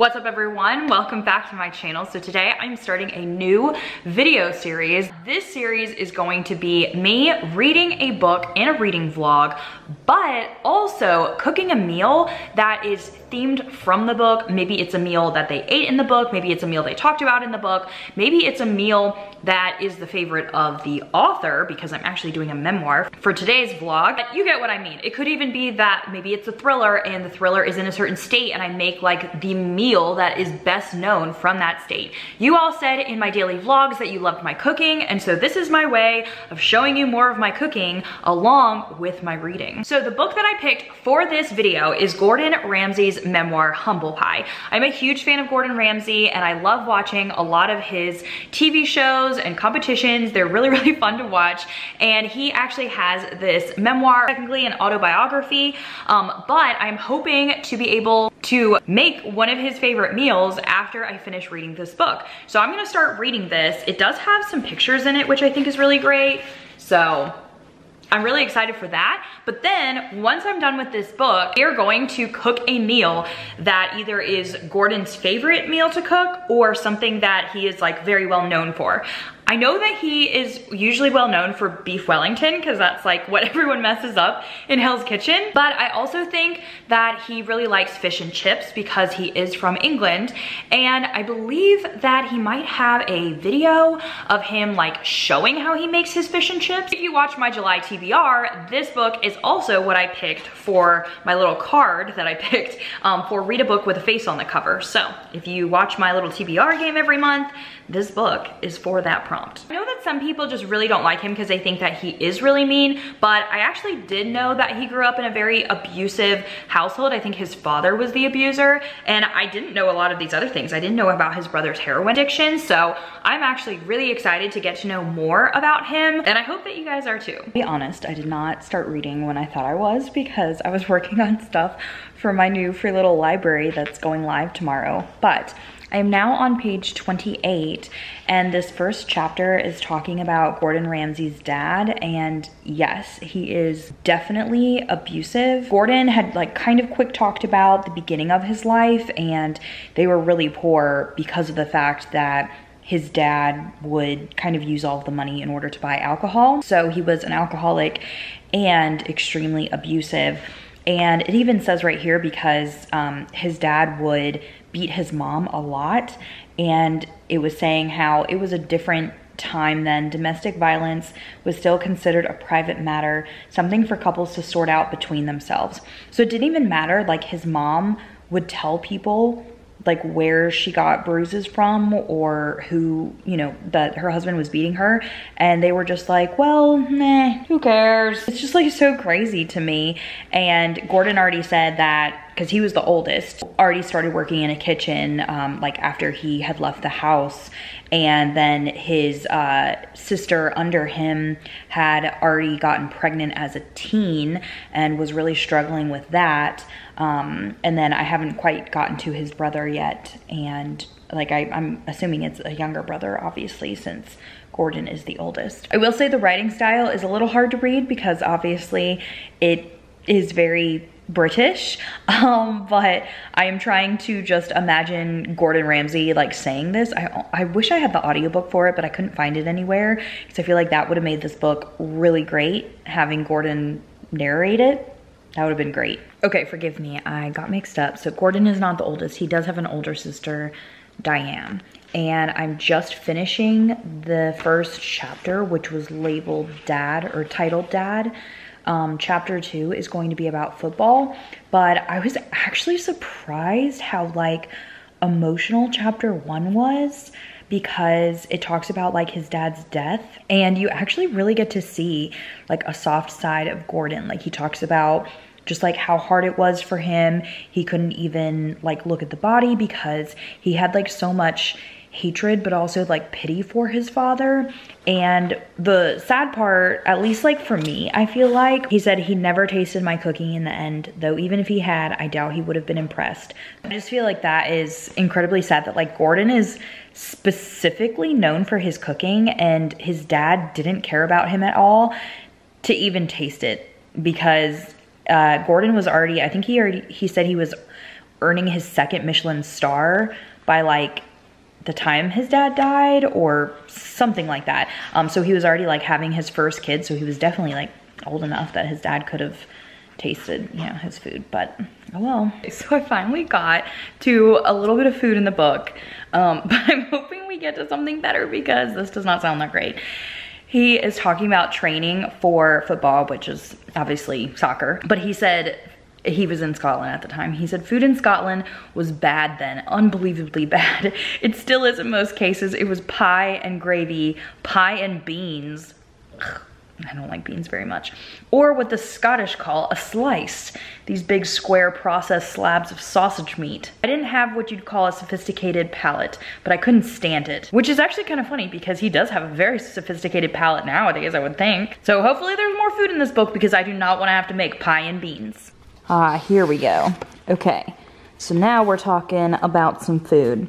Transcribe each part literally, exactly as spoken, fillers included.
What's up everyone? Welcome back to my channel. So today I'm starting a new video series. This series is going to be me reading a book in a reading vlog, but also cooking a meal that is themed from the book. Maybe it's a meal that they ate in the book. Maybe it's a meal they talked about in the book. Maybe it's a meal that is the favorite of the author, because I'm actually doing a memoir for today's vlog. But you get what I mean. It could even be that maybe it's a thriller and the thriller is in a certain state and I make like the meal that is best known from that state. You all said in my daily vlogs that you loved my cooking, and so this is my way of showing you more of my cooking along with my reading. So the book that I picked for this video is Gordon Ramsay's memoir, Humble Pie. I'm a huge fan of Gordon Ramsay and I love watching a lot of his T V shows and competitions. They're really, really fun to watch. And he actually has this memoir, technically an autobiography, um, but I'm hoping to be able to make one of his favorite meals after I finish reading this book. So I'm gonna start reading this. It does have some pictures in it, which I think is really great. So I'm really excited for that. But then once I'm done with this book, we are going to cook a meal that either is Gordon's favorite meal to cook or something that he is like very well known for. I know that he is usually well known for Beef Wellington, because that's like what everyone messes up in Hell's Kitchen. But I also think that he really likes fish and chips because he is from England. And I believe that he might have a video of him like showing how he makes his fish and chips. If you watch my July T B R, this book is also what I picked for my little card that I picked um, for Read a Book with a Face on the Cover. So if you watch my little T B R game every month, this book is for that prompt. I know that some people just really don't like him because they think that he is really mean, but I actually did know that he grew up in a very abusive household. I think his father was the abuser, and I didn't know a lot of these other things. I didn't know about his brother's heroin addiction, so I'm actually really excited to get to know more about him, and I hope that you guys are too. To be honest, I did not start reading when I thought I was because I was working on stuff for my new free little library that's going live tomorrow, but I am now on page twenty-eight, and this first chapter is talking about Gordon Ramsay's dad, and yes, he is definitely abusive. Gordon had like kind of quick talked about the beginning of his life, and they were really poor because of the fact that his dad would kind of use all of the money in order to buy alcohol. So he was an alcoholic and extremely abusive. And it even says right here, because um, his dad would beat his mom a lot, and it was saying how it was a different time then. Domestic violence was still considered a private matter, something for couples to sort out between themselves. So it didn't even matter, like his mom would tell people like where she got bruises from or who, you know, that her husband was beating her, and they were just like, well, nah, who cares? It's just like so crazy to me. And Gordon already said that, because he was the oldest, already started working in a kitchen um, like after he had left the house, and then his uh, sister under him had already gotten pregnant as a teen and was really struggling with that. Um, and then I haven't quite gotten to his brother yet, and like I, I'm assuming it's a younger brother, obviously, since Gordon is the oldest. I will say the writing style is a little hard to read because obviously it is very British, um, but I am trying to just imagine Gordon Ramsay like saying this. I, I wish I had the audiobook for it, but I couldn't find it anywhere, because I feel like that would have made this book really great, having Gordon narrate it. That would have been great. Okay, forgive me, I got mixed up. So Gordon is not the oldest. He does have an older sister, Diane. And I'm just finishing the first chapter, which was labeled Dad, or titled Dad. Um, chapter two is going to be about football, but I was actually surprised how like emotional chapter one was, because it talks about like his dad's death, and you actually really get to see like a soft side of Gordon. Like he talks about just like how hard it was for him. He couldn't even like look at the body because he had like so much hatred, but also like pity for his father. And the sad part, at least like for me, I feel like, he said he never tasted my cooking in the end, though even if he had, I doubt he would have been impressed. I just feel like that is incredibly sad, that like Gordon is specifically known for his cooking and his dad didn't care about him at all to even taste it, because uh Gordon was already, I think he already, he said he was earning his second Michelin star by like the time his dad died or something like that. Um, so he was already like having his first kid. So he was definitely like old enough that his dad could have tasted, you know, his food, but oh well. So I finally got to a little bit of food in the book, um, but I'm hoping we get to something better because this does not sound that great. He is talking about training for football, which is obviously soccer, but he said, he was in Scotland at the time. He said food in Scotland was bad then, unbelievably bad. It still is in most cases. It was pie and gravy, pie and beans. Ugh. I don't like beans very much. Or what the Scottish call a slice. These big square processed slabs of sausage meat. I didn't have what you'd call a sophisticated palate, but I couldn't stand it. Which is actually kind of funny because he does have a very sophisticated palate nowadays, I would think. So hopefully there's more food in this book because I do not want to have to make pie and beans. Ah, uh, here we go. Okay, so now we're talking about some food.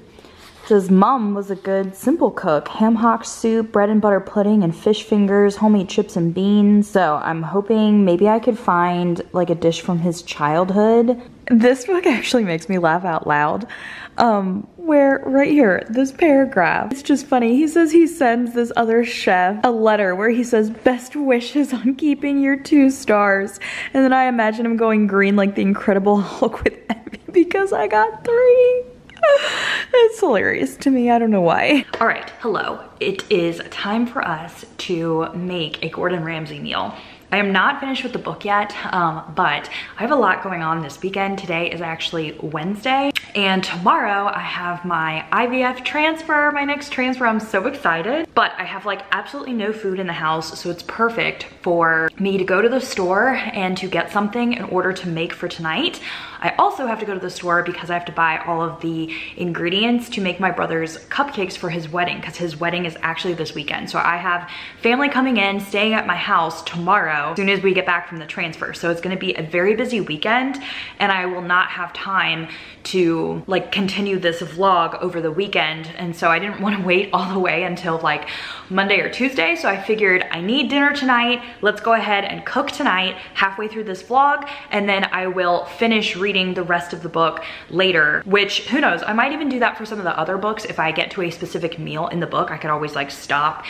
His mom was a good simple cook. Ham hock soup, bread and butter pudding, and fish fingers, homemade chips and beans. So I'm hoping maybe I could find like a dish from his childhood. This book actually makes me laugh out loud. Um, where right here, this paragraph, it's just funny. He says he sends this other chef a letter where he says, best wishes on keeping your two stars. And then I imagine him going green like the Incredible Hulk with envy because I got three. It's hilarious to me, I don't know why. All right, hello. It is time for us to make a Gordon Ramsay meal. I am not finished with the book yet, um, but I have a lot going on this weekend. Today is actually Wednesday, and tomorrow I have my I V F transfer, my next transfer. I'm so excited, but I have like absolutely no food in the house, so it's perfect for me to go to the store and to get something in order to make for tonight. I also have to go to the store because I have to buy all of the ingredients to make my brother's cupcakes for his wedding, because his wedding is actually this weekend. So I have family coming in, staying at my house tomorrow as soon as we get back from the transfer. So it's gonna be a very busy weekend and I will not have time to like continue this vlog over the weekend. And so I didn't wanna wait all the way until like Monday or Tuesday. So I figured I need dinner tonight. Let's go ahead and cook tonight halfway through this vlog, and then I will finish reading reading the rest of the book later, which who knows, I might even do that for some of the other books. If I get to a specific meal in the book, I could always like stop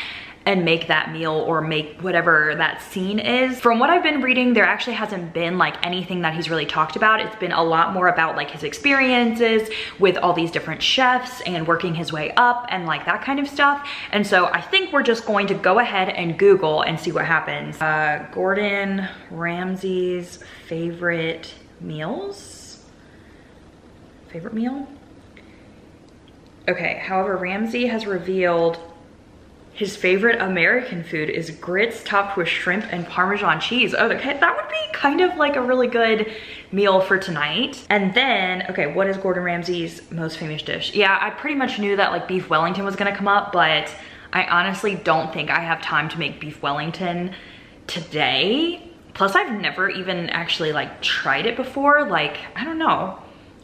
and make that meal or make whatever that scene is. From what I've been reading, there actually hasn't been like anything that he's really talked about. It's been a lot more about like his experiences with all these different chefs and working his way up and like that kind of stuff. And so I think we're just going to go ahead and Google and see what happens. Uh, Gordon Ramsay's favorite meals, favorite meal? Okay, however, Ramsay has revealed his favorite American food is grits topped with shrimp and Parmesan cheese. Oh, okay, that would be kind of like a really good meal for tonight. And then, okay, what is Gordon Ramsay's most famous dish? Yeah, I pretty much knew that like Beef Wellington was gonna come up, but I honestly don't think I have time to make Beef Wellington today. Plus, I've never even actually like tried it before. Like, I don't know.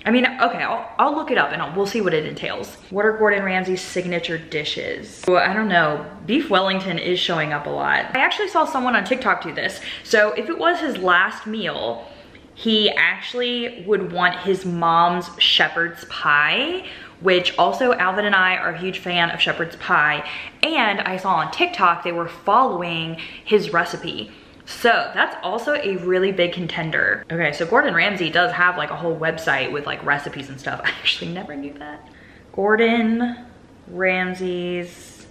I mean, okay, I'll, I'll look it up and I'll, we'll see what it entails. What are Gordon Ramsay's signature dishes? Well, I don't know. Beef Wellington is showing up a lot. I actually saw someone on TikTok do this. So if it was his last meal, he actually would want his mom's shepherd's pie, which also Alvin and I are a huge fan of shepherd's pie. And I saw on TikTok, they were following his recipe. So that's also a really big contender. Okay, so Gordon Ramsay does have like a whole website with like recipes and stuff. I actually never knew that. Gordon Ramsay's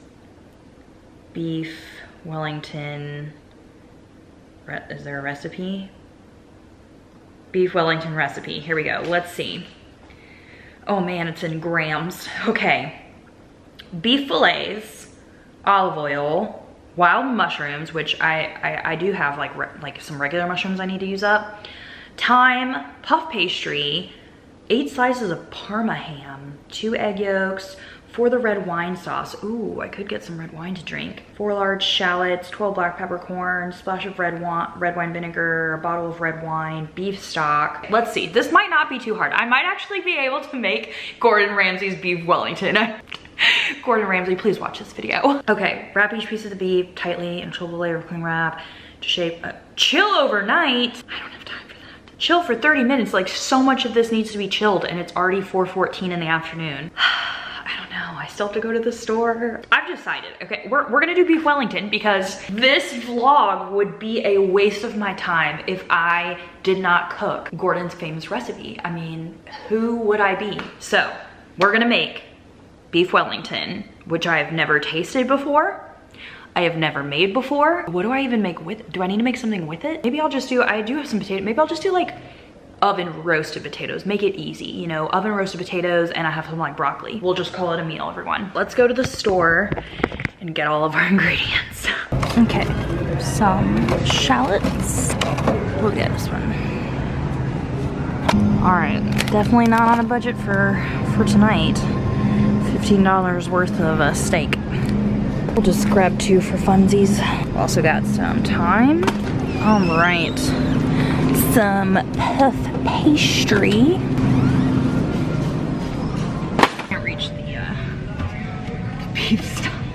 Beef Wellington, is there a recipe? Beef Wellington recipe, here we go, let's see. Oh man, it's in grams, okay. Beef fillets, olive oil, wild mushrooms, which I, I, I do have like, re like some regular mushrooms I need to use up. Thyme, puff pastry, eight slices of Parma ham, two egg yolks, for the red wine sauce. Ooh, I could get some red wine to drink. Four large shallots, twelve black peppercorns, splash of red wine, red wine vinegar, a bottle of red wine, beef stock. Let's see, this might not be too hard. I might actually be able to make Gordon Ramsay's Beef Wellington. Gordon Ramsay, please watch this video. Okay, wrap each piece of the beef tightly in triple layer of cling wrap to shape a chill overnight. I don't have time for that. chill for thirty minutes. Like, so much of this needs to be chilled, and it's already four fourteen in the afternoon. I don't know, I still have to go to the store. I've decided, okay, we're, we're gonna do Beef Wellington, because this vlog would be a waste of my time if I did not cook Gordon's famous recipe. I mean, who would I be? So we're gonna make Beef Wellington, which I have never tasted before. I have never made before. What do I even make with it? Do I need to make something with it? Maybe I'll just do, I do have some potato, maybe I'll just do like oven roasted potatoes. Make it easy, you know, oven roasted potatoes, and I have some like broccoli. We'll just call it a meal, everyone. Let's go to the store and get all of our ingredients. Okay, some shallots. We'll get this one. All right, definitely not on a budget for, for tonight. fifteen dollars worth of a steak. We'll just grab two for funsies. Also got some thyme. All right. Some puff pastry. Can't reach the, uh, the beef stock.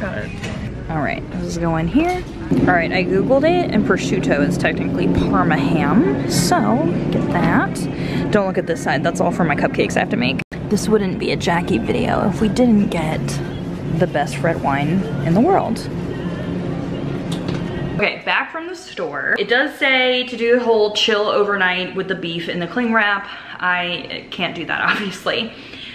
Got it. All right, this is going here. All right, I Googled it, and prosciutto is technically Parma ham. So, get that. Don't look at this side, that's all for my cupcakes I have to make. This wouldn't be a Jackie video if we didn't get the best red wine in the world. Okay, back from the store. It does say to do the whole chill overnight with the beef in the cling wrap. I can't do that, obviously.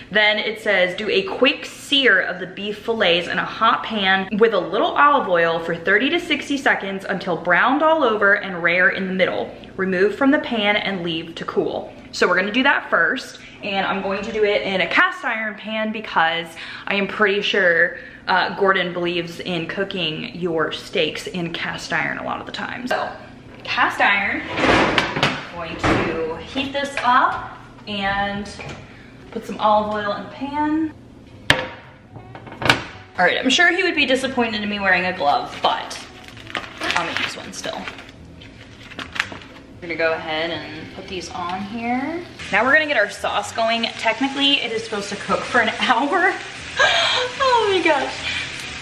Then it says do a quick sear of the beef fillets in a hot pan with a little olive oil for thirty to sixty seconds until browned all over and rare in the middle. Remove from the pan and leave to cool. So we're gonna do that first, and I'm going to do it in a cast iron pan because I am pretty sure uh, Gordon believes in cooking your steaks in cast iron a lot of the time. So, cast iron, I'm going to heat this up and put some olive oil in the pan. All right, I'm sure he would be disappointed in me wearing a glove, but I'll make this one still. We're gonna go ahead and put these on here. Now we're gonna get our sauce going. Technically, it is supposed to cook for an hour. Oh my gosh.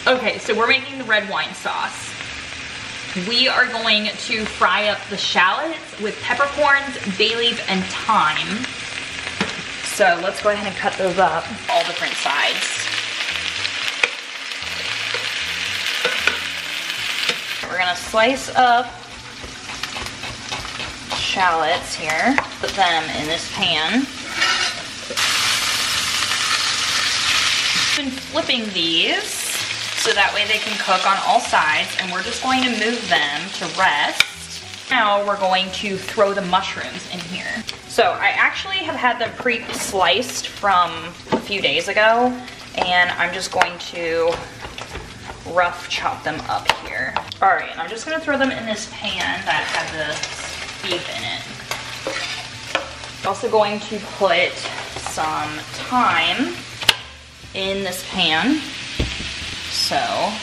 Okay, so we're making the red wine sauce. We are going to fry up the shallots with peppercorns, bay leaf, and thyme. So let's go ahead and cut those up, all different sides. We're gonna slice up shallots here, put them in this pan. I've been flipping these so that way they can cook on all sides, and we're just going to move them to rest. Now we're going to throw the mushrooms in here. So I actually have had them pre-sliced from a few days ago, and I'm just going to rough chop them up here. All right, I'm just gonna throw them in this pan that had the beef in it. Also going to put some thyme in this pan. So I'm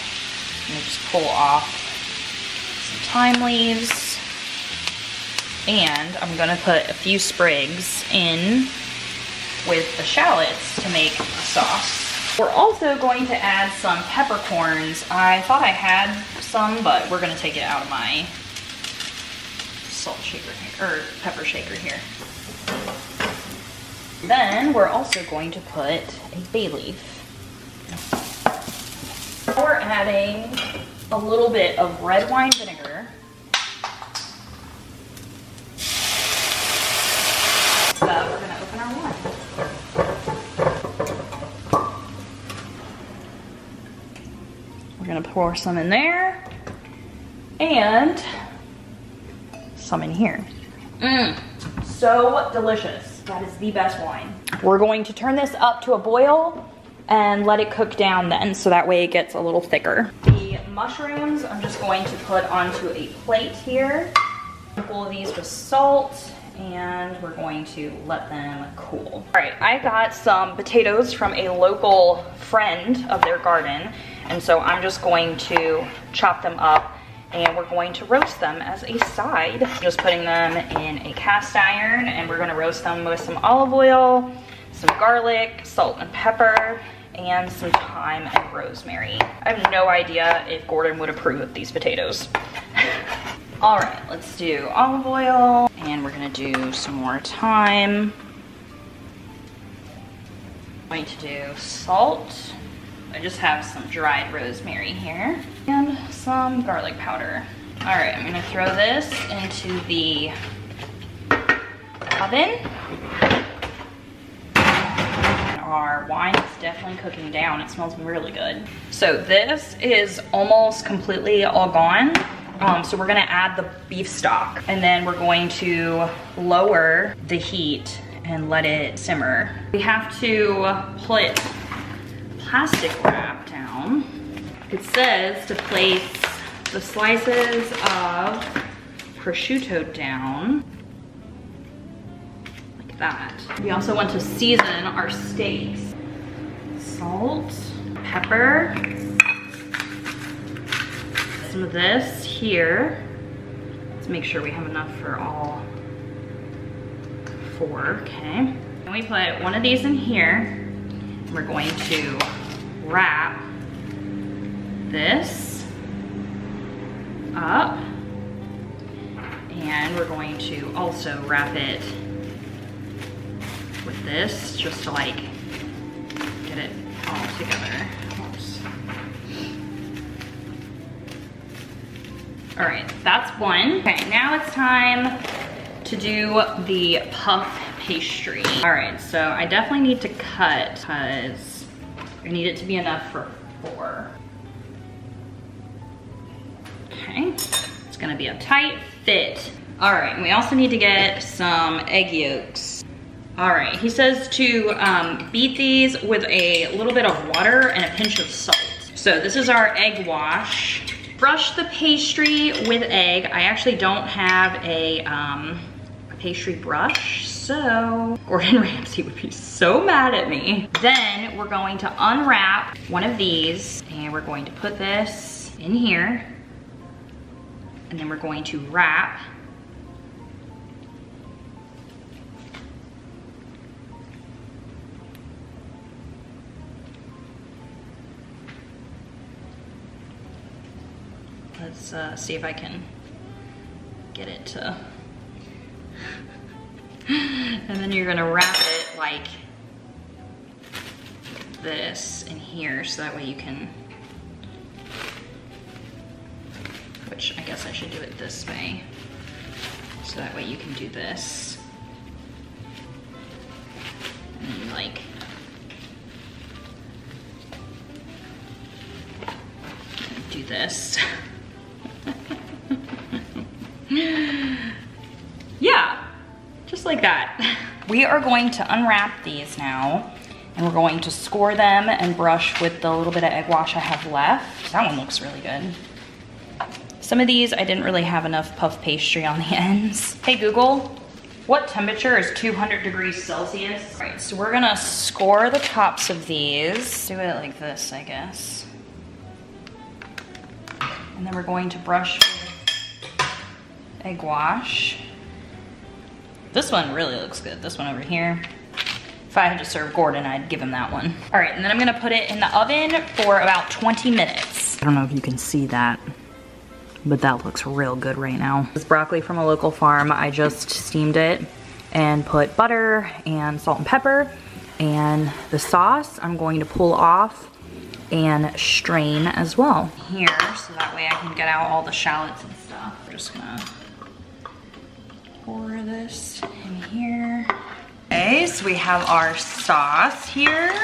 gonna just pull off some thyme leaves. And I'm gonna put a few sprigs in with the shallots to make the sauce. We're also going to add some peppercorns. I thought I had some, but we're gonna take it out of my salt shaker or pepper shaker here. Then we're also going to put a bay leaf. We're adding a little bit of red wine vinegar. Pour some in there and some in here. Mm, so delicious. That is the best wine. We're going to turn this up to a boil and let it cook down then, so that way it gets a little thicker. The mushrooms I'm just going to put onto a plate here. Pull of these with salt, and we're going to let them cool. All right, I got some potatoes from a local friend of their garden, and so I'm just going to chop them up, and we're going to roast them as a side. Just putting them in a cast iron, and we're gonna roast them with some olive oil, some garlic, salt and pepper, and some thyme and rosemary. I have no idea if Gordon would approve of these potatoes. All right, let's do olive oil, and we're gonna do some more thyme. I'm going to do salt. I just have some dried rosemary here, and some garlic powder. All right, I'm gonna throw this into the oven. Our wine is definitely cooking down. It smells really good. So this is almost completely all gone. Um, so we're gonna add the beef stock, and then we're going to lower the heat and let it simmer. We have to put plastic wrap down. It says to place the slices of prosciutto down. That. We also want to season our steaks. Salt, pepper, some of this here. Let's make sure we have enough for all four, okay. And we put one of these in here. We're going to wrap this up, and we're going to also wrap it with this, just to like get it all together. Oops. All right, that's one. Okay, now it's time to do the puff pastry. All right, so I definitely need to cut because I need it to be enough for four. Okay, it's gonna be a tight fit. All right, and we also need to get some egg yolks. All right, he says to um, beat these with a little bit of water and a pinch of salt. So this is our egg wash. Brush the pastry with egg. I actually don't have a, um, a pastry brush, so Gordon Ramsay would be so mad at me. Then we're going to unwrap one of these, and we're going to put this in here, and then we're going to wrap Let's uh, see if I can get it to, and then you're gonna wrap it like this in here, so that way you can, which I guess I should do it this way, so that way you can do this, and then you like, do this. Yeah, just like that. We are going to unwrap these now, and we're going to score them and brush with the little bit of egg wash I have left. That one looks really good. Some of these, I didn't really have enough puff pastry on the ends. Hey Google, what temperature is two hundred degrees Celsius? All right, so we're gonna score the tops of these. Do it like this, I guess. And then we're going to brush egg wash. This one really looks good, this one over here. If I had to serve Gordon, I'd give him that one. All right, and then I'm gonna put it in the oven for about twenty minutes. I don't know if you can see that, but that looks real good right now. This broccoli from a local farm, I just steamed it and put butter and salt and pepper, and the sauce I'm going to pull off and strain as well. Here, so that way I can get out all the shallots and stuff. We're just gonna pour this in here. Okay, so we have our sauce here.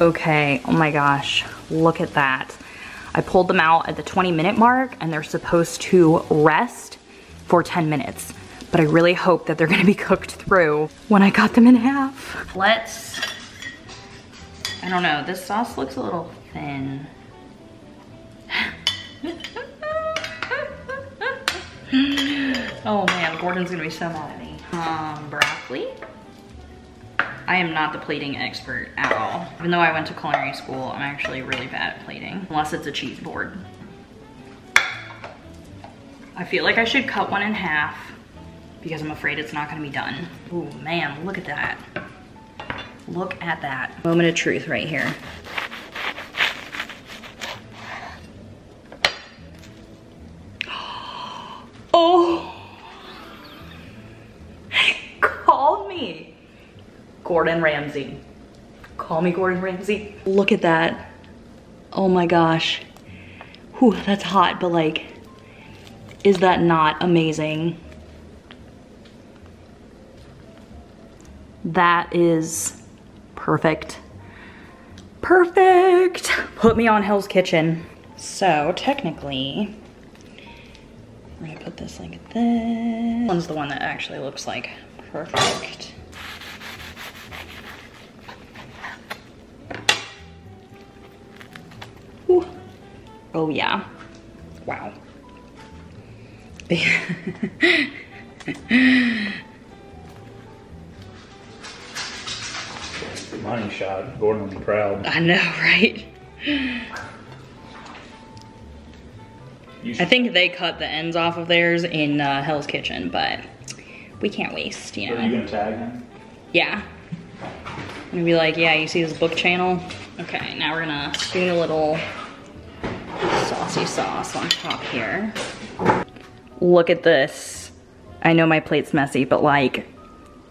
Okay, oh my gosh, look at that. I pulled them out at the twenty minute mark, and they're supposed to rest for ten minutes, but I really hope that they're gonna be cooked through when I cut them in half. Let's, I don't know, this sauce looks a little thin. Oh man, Gordon's gonna be so mad at me. Um, broccoli. I am not the plating expert at all. Even though I went to culinary school, I'm actually really bad at plating, unless it's a cheese board. I feel like I should cut one in half because I'm afraid it's not gonna be done. Oh man, look at that. Look at that. Moment of truth right here. me Gordon Ramsay. Call me Gordon Ramsay. Look at that. Oh my gosh. Whew, that's hot, but like, is that not amazing? That is perfect. Perfect. Put me on Hell's Kitchen. So technically, we're gonna put this like this. This one's the one that actually looks like perfect. Ooh. Oh yeah. Wow. Money shot. Gordon will be proud. I know, right? I think they cut the ends off of theirs in uh, Hell's Kitchen, but we can't waste, you know. Are you gonna tag him? Yeah. I'm gonna be like, yeah, you see this book channel? Okay, now we're gonna spoon a little saucy sauce on top here. Look at this. I know my plate's messy, but like,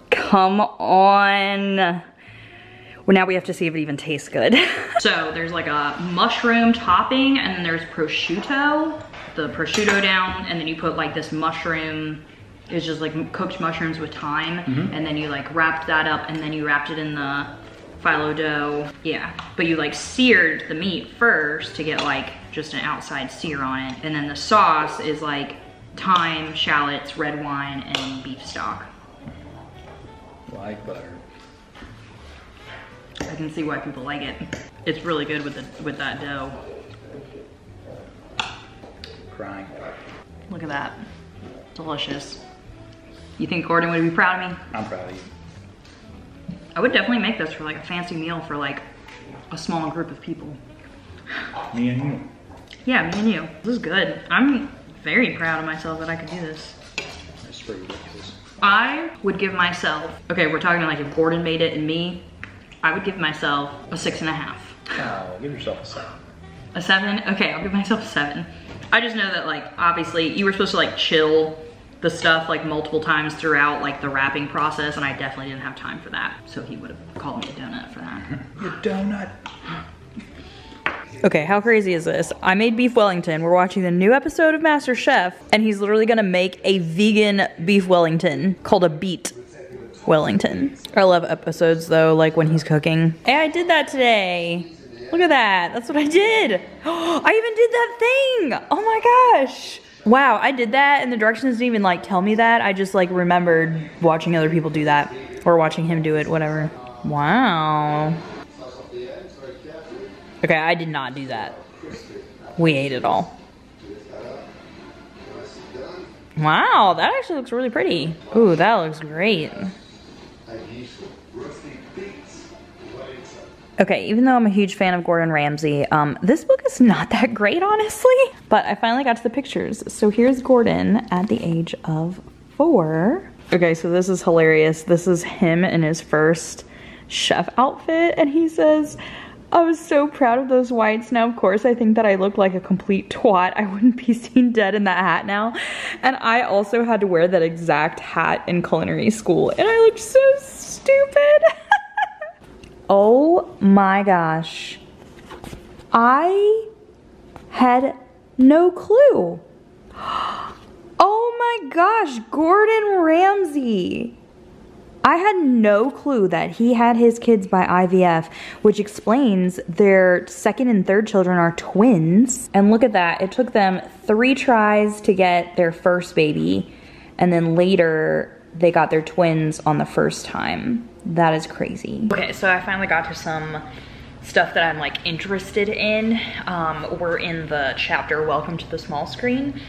come on. Well, now we have to see if it even tastes good. So there's like a mushroom topping and then there's prosciutto, the prosciutto down, and then you put like this mushroom, it's just like cooked mushrooms with thyme, mm-hmm. and then you like wrapped that up and then you wrapped it in the phyllo dough. Yeah, but you like seared the meat first to get like just an outside sear on it. And then the sauce is like thyme, shallots, red wine, and beef stock. Like butter. I can see why people like it. It's really good with the, with that dough. Crying. Look at that. Delicious. You think Gordon would be proud of me? I'm proud of you. I would definitely make this for like a fancy meal for like a small group of people. Me and you. Yeah, me and you. This is good. I'm very proud of myself that I could do this. That's pretty delicious. I would give myself, okay, we're talking like if Gordon made it and me, I would give myself a six and a half. Oh, give yourself a seven. A seven? Okay, I'll give myself a seven. I just know that like, obviously, you were supposed to like chill the stuff like multiple times throughout like the wrapping process, and I definitely didn't have time for that. So he would have called me a donut for that. Your donut. Okay, how crazy is this? I made Beef Wellington. We're watching the new episode of Master Chef, and he's literally gonna make a vegan Beef Wellington called a beet Wellington. I love episodes though, like when he's cooking. Hey, I did that today. Look at that. That's what I did. Oh, I even did that thing. Oh my gosh. Wow, I did that and the directions didn't even like tell me that. I just like remembered watching other people do that or watching him do it, whatever. Wow. Okay, I did not do that. We ate it all. Wow, that actually looks really pretty. Ooh, that looks great. Okay, even though I'm a huge fan of Gordon Ramsay, um, this book is not that great, honestly. But I finally got to the pictures. So here's Gordon at the age of four. Okay, so this is hilarious. This is him in his first chef outfit, and he says, I was so proud of those whites. Now, of course, I think that I look like a complete twat. I wouldn't be seen dead in that hat now. And I also had to wear that exact hat in culinary school. And I looked so stupid. Oh my gosh. I had no clue. Oh my gosh, Gordon Ramsay. I had no clue that he had his kids by I V F, which explains their second and third children are twins. And look at that, it took them three tries to get their first baby, and then later they got their twins on the first time. That is crazy. Okay, so I finally got to some stuff that I'm like interested in. Um, we're in the chapter, Welcome to the Small Screen,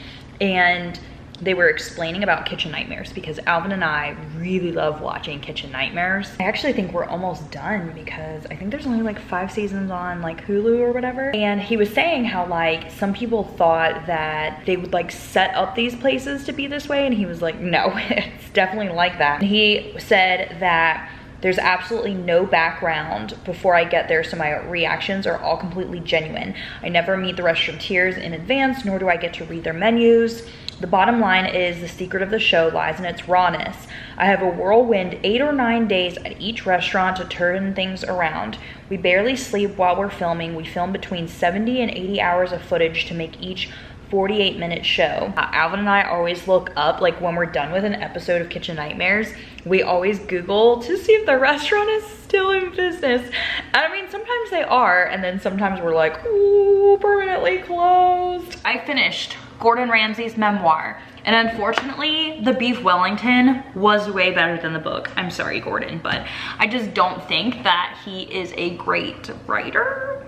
and they were explaining about Kitchen Nightmares because Alvin and I really love watching Kitchen Nightmares. I actually think we're almost done because I think there's only like five seasons on like Hulu or whatever. And he was saying how like some people thought that they would like set up these places to be this way. And he was like, no, it's definitely like that. And he said that There's absolutely no background before I get there, so my reactions are all completely genuine. I never meet the restaurateurs in advance, nor do I get to read their menus. The bottom line is the secret of the show lies in its rawness. I have a whirlwind eight or nine days at each restaurant to turn things around. We barely sleep while we're filming. We film between seventy and eighty hours of footage to make each forty-eight minute show. Uh, Alvin and I always look up, like when we're done with an episode of Kitchen Nightmares, we always Google to see if the restaurant is still in business. And I mean, sometimes they are, and then sometimes we're like, ooh, permanently closed. I finished Gordon Ramsay's memoir, and unfortunately, the Beef Wellington was way better than the book. I'm sorry, Gordon, but I just don't think that he is a great writer.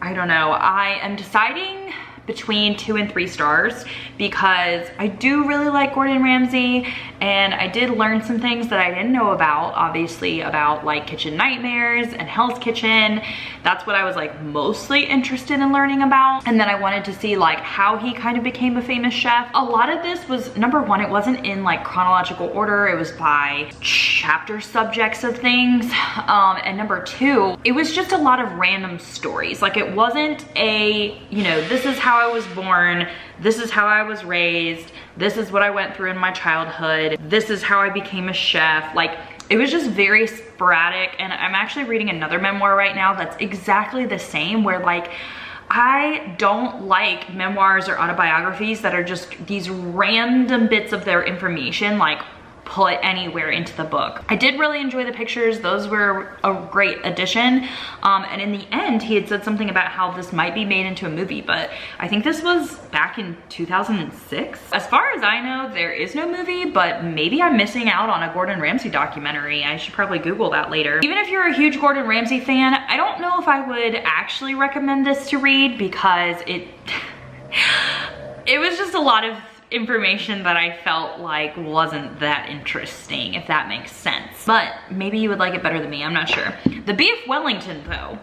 I don't know, I am deciding between two and three stars because I do really like Gordon Ramsay, and I did learn some things that I didn't know about, obviously, about like Kitchen Nightmares and Hell's Kitchen. That's what I was like mostly interested in learning about. And then I wanted to see like how he kind of became a famous chef. A lot of this was, number one, it wasn't in like chronological order. It was by chapter subjects of things. Um, and number two, it was just a lot of random stories. Like it wasn't a, you know, this is how I was born, this is how I was raised, this is what I went through in my childhood, this is how I became a chef. Like it was just very sporadic, and I'm actually reading another memoir right now that's exactly the same, where like I don't like memoirs or autobiographies that are just these random bits of their information like put anywhere into the book. I did really enjoy the pictures. Those were a great addition. Um, and in the end, he had said something about how this might be made into a movie, but I think this was back in two thousand six. As far as I know, there is no movie, but maybe I'm missing out on a Gordon Ramsay documentary. I should probably Google that later. Even if you're a huge Gordon Ramsay fan, I don't know if I would actually recommend this to read because it, it was just a lot of information that I felt like wasn't that interesting, if that makes sense. But maybe you would like it better than me, I'm not sure. The Beef Wellington though,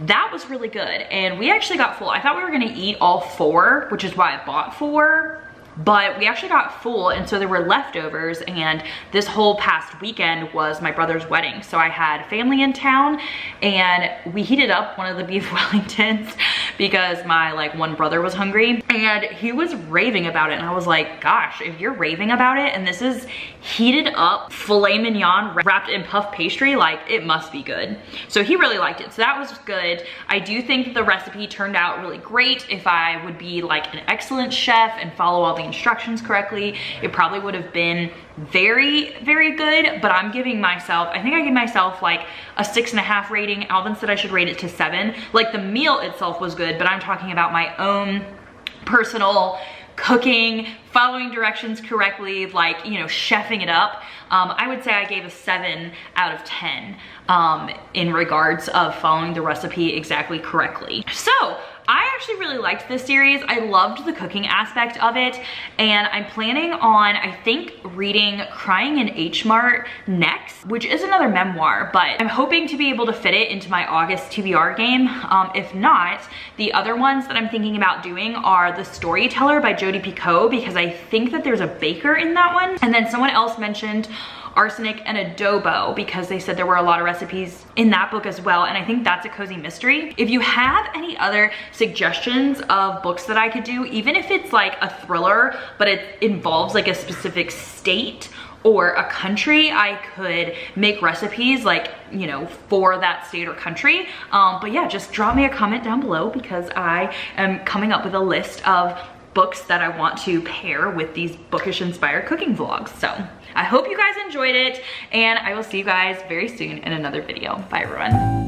that was really good, and we actually got full. I thought we were gonna eat all four, which is why I bought four, but we actually got full, and so there were leftovers. And this whole past weekend was my brother's wedding, so I had family in town, and we heated up one of the Beef Wellingtons because my like one brother was hungry, and he was raving about it. And I was like, gosh, if you're raving about it and this is heated up filet mignon wrapped in puff pastry, like it must be good. So he really liked it, so that was good. I do think the recipe turned out really great. If I would be like an excellent chef and follow all the instructions correctly, it probably would have been very, very good. But I'm giving myself, I think I gave myself like a six and a half rating. Alvin said I should rate it to seven. Like the meal itself was good, but I'm talking about my own personal cooking, following directions correctly, like, you know, chefing it up. Um, I would say I gave a seven out of ten um, in regards of following the recipe exactly correctly. So I actually really liked this series. I loved the cooking aspect of it, and I'm planning on, I think, reading Crying in H Mart next, which is another memoir, but I'm hoping to be able to fit it into my August T B R game. Um, if not, the other ones that I'm thinking about doing are The Storyteller by Jodi Picoult, because I think that there's a baker in that one. And then someone else mentioned Arsenic and Adobo because they said there were a lot of recipes in that book as well, and I think that's a cozy mystery. If you have any other suggestions of books that I could do, even if it's like a thriller but it involves like a specific state or a country, I could make recipes like, you know, for that state or country. Um, but yeah, just drop me a comment down below because I am coming up with a list of books that I want to pair with these bookish inspired cooking vlogs. So I hope you guys enjoyed it, and I will see you guys very soon in another video. Bye everyone.